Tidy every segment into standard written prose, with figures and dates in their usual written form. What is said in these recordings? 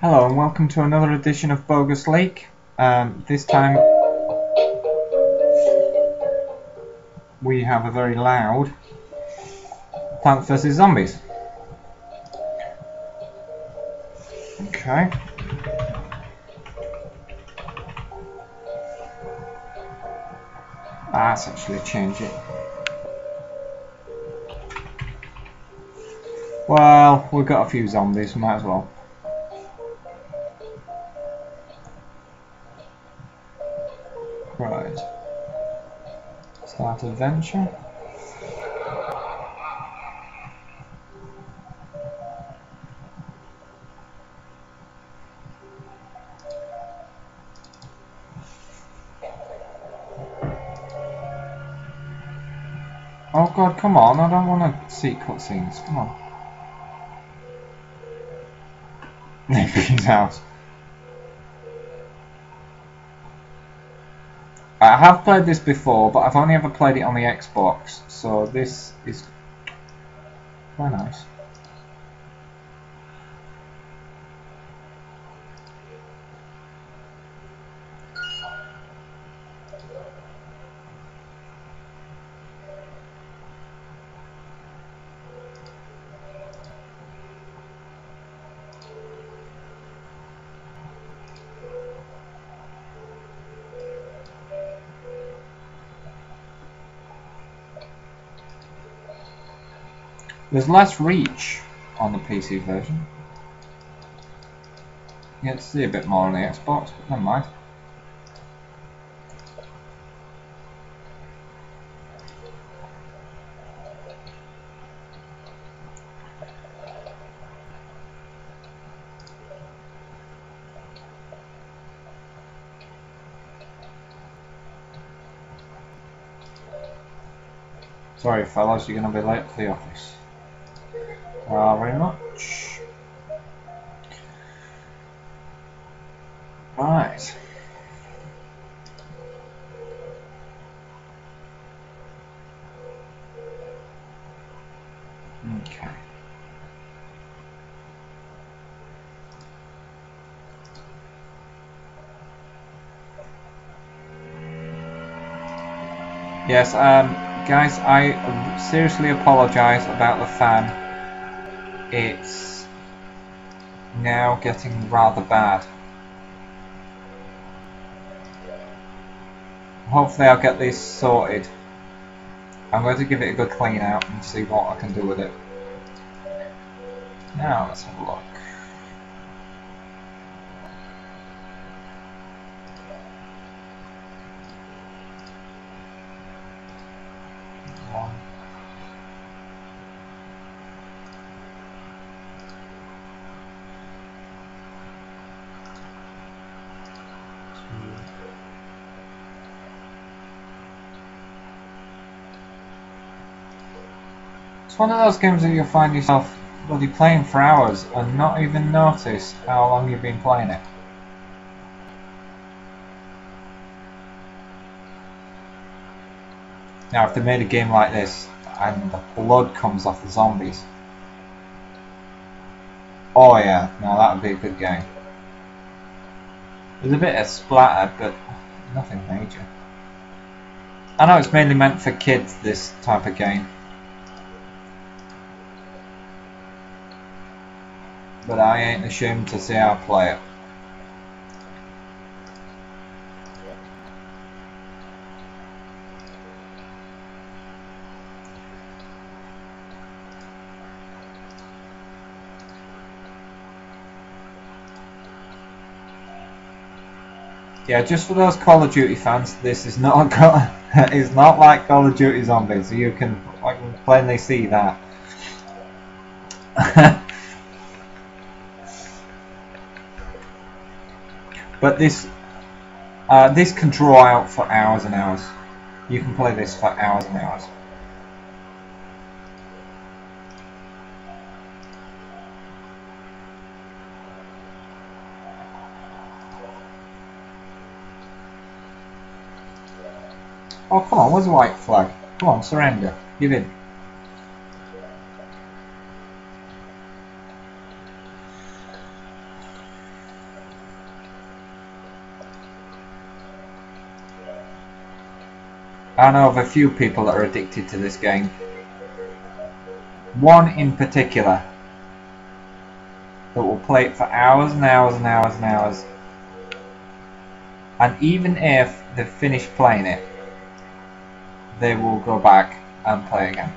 Hello and welcome to another edition of BogusLeek. This time we have a very loud Plants vs Zombies. Okay. Let's actually change it. Well, we've got a few zombies, might as well. Right. Start adventure. Oh god, come on, I don't want to see cutscenes, come on. His house. I have played this before, but I've only ever played it on the Xbox, so this is quite nice. There's less reach on the PC version. You get to see a bit more on the Xbox, but never mind. Sorry fellas, you're going to be late for the office. Very much. Right. Okay. Yes, guys, I seriously apologize about the fan. It's now getting rather bad. Hopefully I'll get this sorted. I'm going to give it a good clean out and see what I can do with it. Now let's have a look. It's one of those games that you'll find yourself bloody playing for hours and not even notice how long you've been playing it. Now if they made a game like this and the blood comes off the zombies, oh yeah, now that would be a good game. There's a bit of splatter, but nothing major. I know it's mainly meant for kids, this type of game. But I ain't ashamed to say I play it. Yeah, just for those Call of Duty fans, this is not it's not like Call of Duty Zombies. So you can plainly see that. But this can draw out for hours and hours. You can play this for hours and hours. Oh come on, where's the white flag? Come on, surrender. Give in. I know of a few people that are addicted to this game. One in particular that will play it for hours and hours and hours and hours, and even if they've finished playing it, they will go back and play again.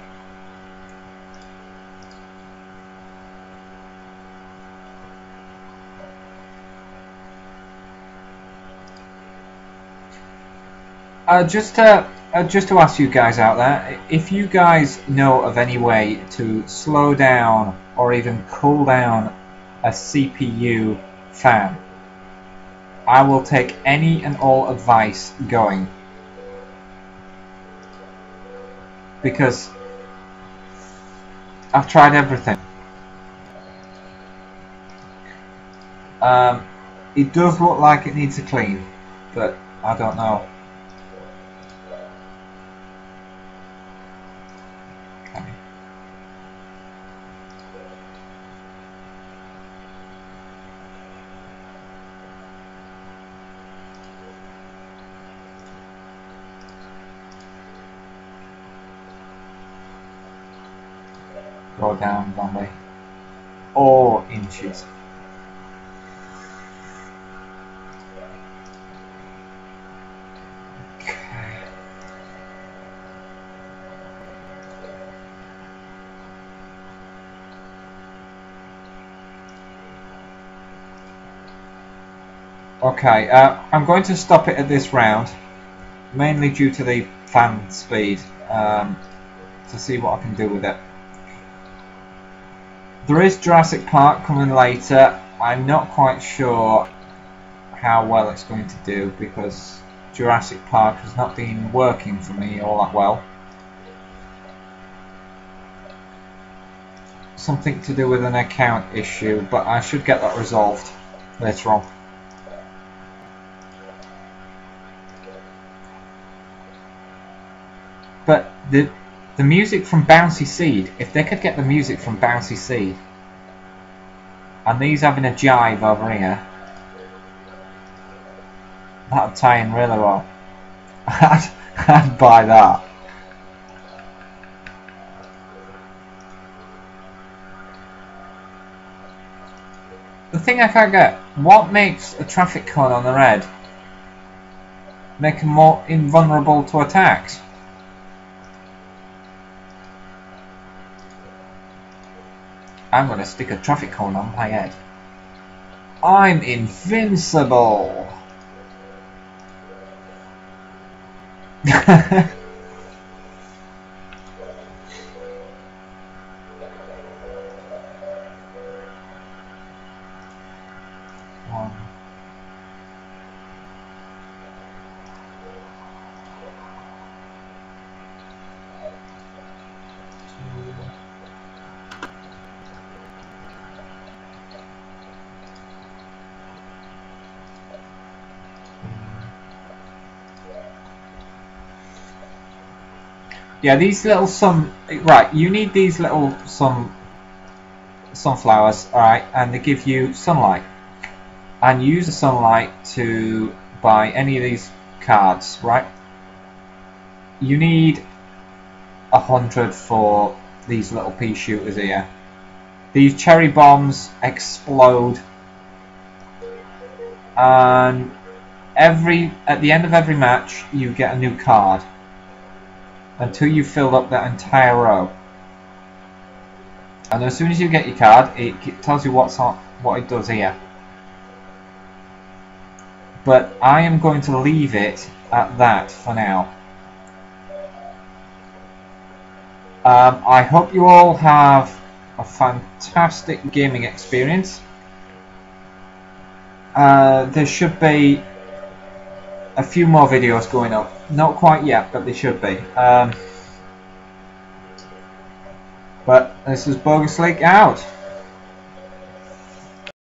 Just to ask you guys out there, if you guys know of any way to slow down or even cool down a CPU fan, I will take any and all advice going, because I've tried everything. It does look like it needs a clean, but I don't know. Go down one way, or inches. Okay. Okay, I'm going to stop it at this round, mainly due to the fan speed, to see what I can do with it. There is Jurassic Park coming later. I'm not quite sure how well it's going to do, because Jurassic Park has not been working for me all that well. Something to do with an account issue, but I should get that resolved later on. But the music from Bouncy Seed, if they could get the music from Bouncy Seed, and these having a jive over here, that would tie in really well. I'd buy that. The thing I can't get, what makes a traffic cone on the red make them more invulnerable to attacks? I'm going to stick a traffic cone on my head. I'm invincible! Yeah, these little you need these little sunflowers, alright, and they give you sunlight. And use the sunlight to buy any of these cards, right? You need 100 for these little pea shooters here. These cherry bombs explode, and at the end of every match you get a new card, until you fill up that entire row. And as soon as you get your card, it tells you what it does here. But I am going to leave it at that for now. I hope you all have a fantastic gaming experience. There should be a few more videos going up. Not quite yet, but they should be. But this is BogusLeek out.